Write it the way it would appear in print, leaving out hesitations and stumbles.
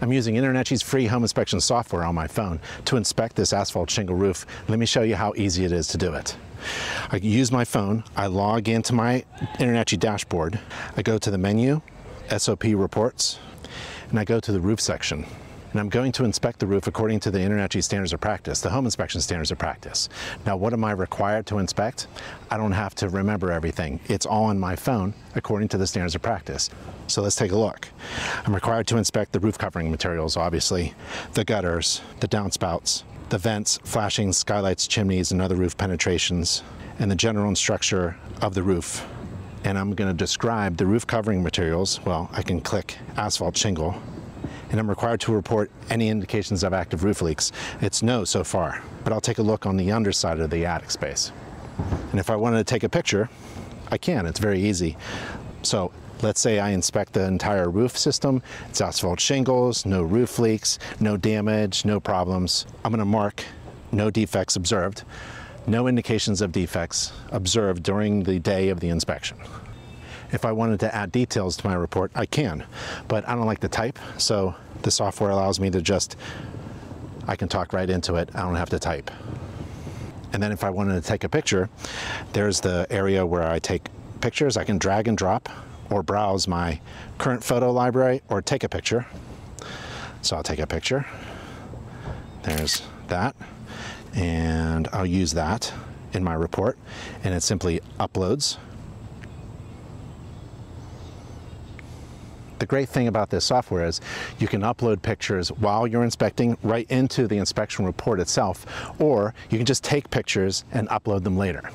I'm using InterNACHI's free home inspection software on my phone to inspect this asphalt shingle roof. Let me show you how easy it is to do it. I use my phone, I log into my InterNACHI dashboard, I go to the menu, SOP reports, and I go to the roof section. And I'm going to inspect the roof according to the InterNACHI standards of practice, the home inspection standards of practice. Now, what am I required to inspect? I don't have to remember everything. It's all on my phone according to the standards of practice. So let's take a look. I'm required to inspect the roof covering materials, obviously, the gutters, the downspouts, the vents, flashings, skylights, chimneys, and other roof penetrations, and the general structure of the roof. And I'm going to describe the roof covering materials. Well, I can click asphalt shingle. And I'm required to report any indications of active roof leaks. It's no so far, but I'll take a look on the underside of the attic space. And if I wanted to take a picture, I can, it's very easy. So let's say I inspect the entire roof system, it's asphalt shingles, no roof leaks, no damage, no problems. I'm gonna mark no defects observed, no indications of defects observed during the day of the inspection. If I wanted to add details to my report, I can, but I don't like to type, so the software allows me to I can talk right into it, I don't have to type. And then if I wanted to take a picture, there's the area where I take pictures. I can drag and drop or browse my current photo library or take a picture. So I'll take a picture. There's that, and I'll use that in my report, and it simply uploads. The great thing about this software is you can upload pictures while you're inspecting right into the inspection report itself, or you can just take pictures and upload them later.